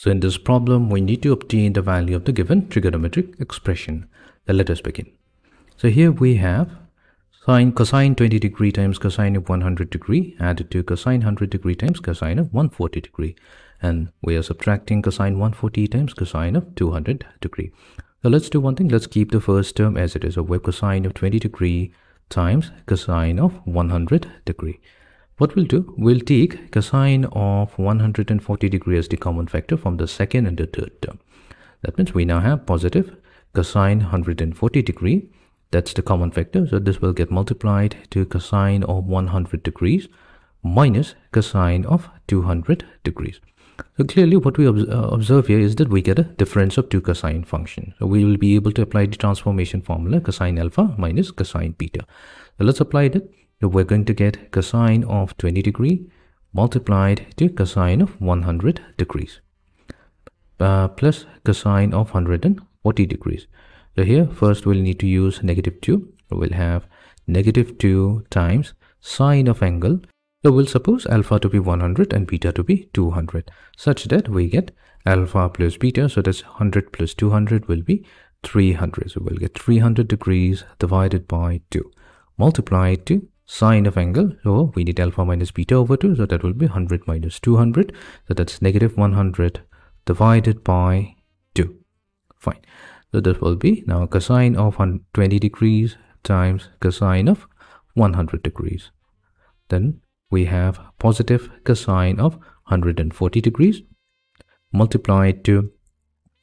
So in this problem, we need to obtain the value of the given trigonometric expression. Then let us begin. So here we have sine cosine 20 degree times cosine of 100 degree added to cosine 100 degree times cosine of 140 degree. And we are subtracting cosine 140 times cosine of 200 degree. So let's do one thing. Let's keep the first term as it is. So we have cosine of 20 degree times cosine of 100 degree. What we'll do, we'll take cosine of 140 degree as the common factor from the second and the third term. That means we now have positive cosine 140 degree. That's the common factor. So this will get multiplied to cosine of 100 degrees minus cosine of 200 degrees. So clearly what we observe here is that we get a difference of two cosine functions. So we will be able to apply the transformation formula cosine alpha minus cosine beta. So let's apply that. So we're going to get cosine of 20 degree multiplied to cosine of 100 degrees plus cosine of 140 degrees. So here first we'll need to use negative 2. So we'll have negative 2 times sine of angle. So we'll suppose alpha to be 100 and beta to be 200, such that we get alpha plus beta. So that's 100 plus 200 will be 300. So we'll get 300 degrees divided by 2 multiplied to sine of angle. So we need alpha minus beta over 2. So that will be 100 minus 200. So that's negative 100 divided by 2. Fine. So this will be now cosine of 20 degrees times cosine of 100 degrees. Then we have positive cosine of 140 degrees multiplied to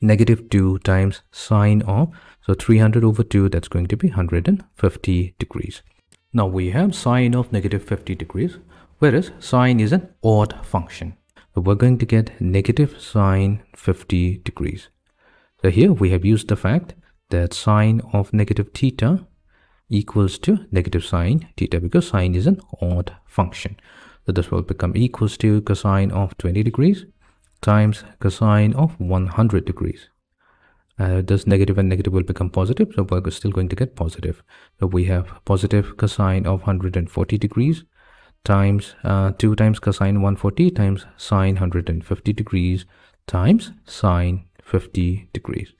negative 2 times sine of, so 300 over 2, that's going to be 150 degrees. Now we have sine of negative 50 degrees, whereas sine is an odd function. So we're going to get negative sine 50 degrees. So here we have used the fact that sine of negative theta equals to negative sine theta because sine is an odd function. So this will become equals to cosine of 20 degrees times cosine of 100 degrees. This negative and negative will become positive, so we're still going to get positive. So we have positive cosine of 140 degrees times 2 times cosine 140 times sine 150 degrees times sine 50 degrees.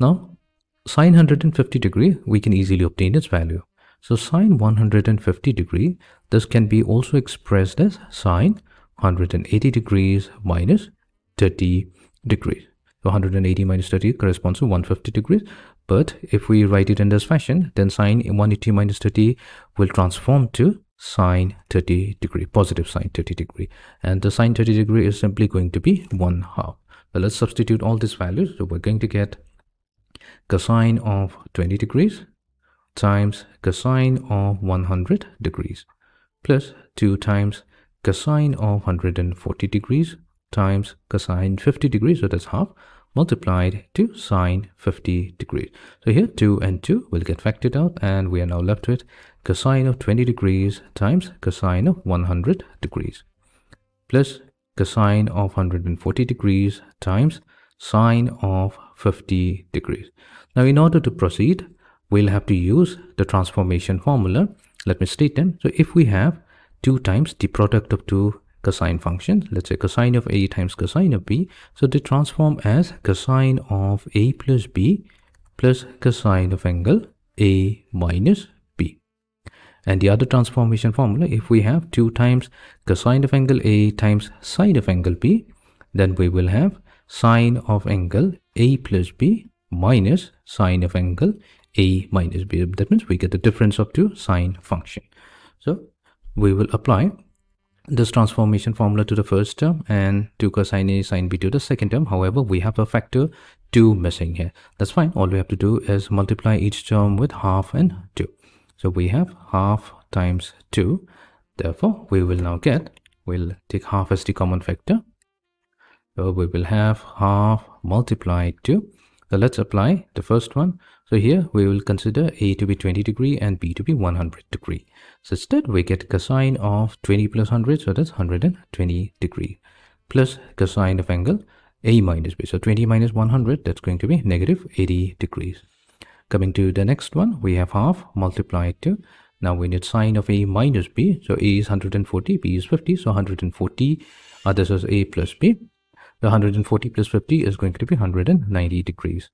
Now sine 150 degree we can easily obtain its value. So sine 150 degree, this can be also expressed as sine 180 degrees minus 30 degrees. So 180 minus 30 corresponds to 150 degrees. But if we write it in this fashion, then sine 180 minus 30 will transform to sine 30 degree, positive sine 30 degree. And the sine 30 degree is simply going to be 1/2. So let's substitute all these values. So we're going to get cosine of 20 degrees times cosine of 100 degrees plus 2 times cosine of 140 degrees times cosine 50 degrees, so that's 1/2, multiplied to sine 50 degrees. So here 2 and 2 will get factored out, and we are now left with cosine of 20 degrees times cosine of 100 degrees plus cosine of 140 degrees times sine of 50 degrees. Now in order to proceed, we'll have to use the transformation formula. Let me state them. So if we have 2 times the product of 2 cosine functions, let's say cosine of A times cosine of B, so they transform as cosine of A plus B plus cosine of angle A minus B. And the other transformation formula, if we have 2 times cosine of angle A times sine of angle B, then we will have sine of angle A plus B minus sine of angle A minus B. That means we get the difference of two sine function. So we will apply this transformation formula to the first term and to cosine A sine B to the second term. However, we have a factor 2 missing here. That's fine. All we have to do is multiply each term with 1/2 and 2. So we have 1/2 times 2. Therefore, we will now get, we'll take 1/2 as the common factor. So we will have 1/2 multiplied to, so let's apply the first one. So here we will consider A to be 20 degree and B to be 100 degree. So instead we get cosine of 20 plus 100, so that's 120 degree plus cosine of angle A minus B. So 20 minus 100, that's going to be negative 80 degrees. Coming to the next one, we have 1/2 multiplied to, now we need sine of A minus B. So A is 140, B is 50, so 140, this is A plus B. the 140 plus 50 is going to be 190 degrees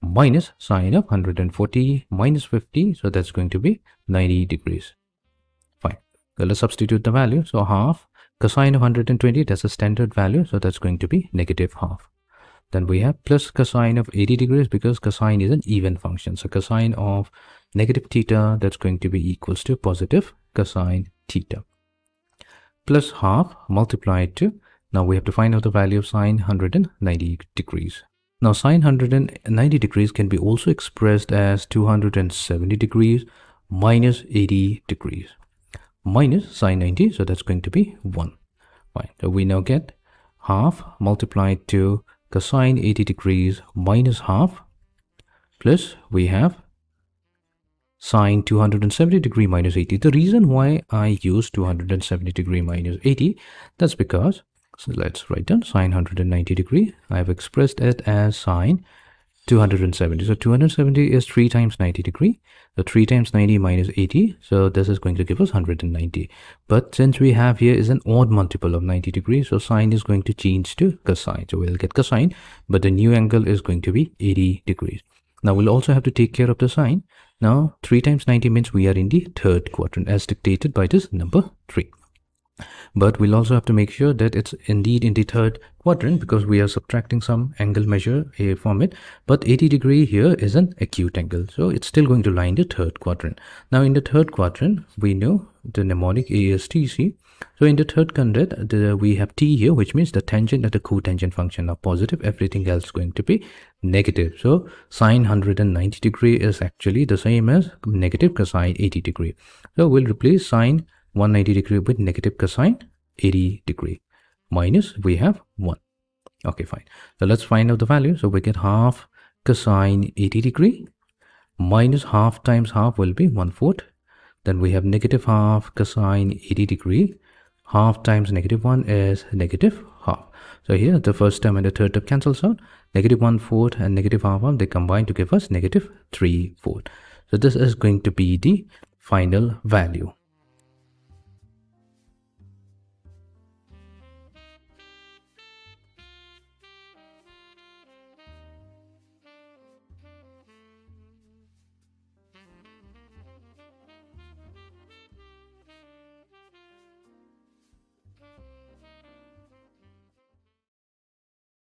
minus sine of 140 minus 50. So that's going to be 90 degrees. Fine. So let's substitute the value. So half cosine of 120, that's a standard value. So that's going to be negative half. Then we have plus cosine of 80 degrees because cosine is an even function. So cosine of negative theta, that's going to be equals to positive cosine theta. Plus half multiplied to, now we have to find out the value of sine 190 degrees. Now sine 190 degrees can be also expressed as 270 degrees minus 80 degrees minus sine 90. So that's going to be 1. Fine. So we now get half multiplied to cosine 80 degrees minus half, plus we have sine 270 degree minus 80. The reason why I use 270 degree minus 80, that's because, so let's write down sine 190 degree. I have expressed it as sine 270. So 270 is 3 times 90 degree. So 3 times 90 minus 80. So this is going to give us 190. But since we have here is an odd multiple of 90 degrees, so sine is going to change to cosine. So we'll get cosine, but the new angle is going to be 80 degrees. Now we'll also have to take care of the sine. Now 3 times 90 means we are in the third quadrant as dictated by this number 3. But we'll also have to make sure that it's indeed in the third quadrant because we are subtracting some angle measure from it. But 80 degree here is an acute angle, so it's still going to lie in the third quadrant. Now in the third quadrant, we know the mnemonic is TC. So in the third quadrant, we have T here, which means the tangent and the cotangent function are positive. Everything else is going to be negative. So sine 190 degree is actually the same as negative cosine 80 degree. So we'll replace sine 190 degree with negative cosine 80 degree minus we have 1. Okay, fine. So let's find out the value. So we get half cosine 80 degree minus half times half will be 1/4. Then we have negative half cosine 80 degree. Half times negative 1 is negative half. So here the first term and the third term cancels out. Negative 1/4 and negative half, they combine to give us negative 3/4. So this is going to be the final value.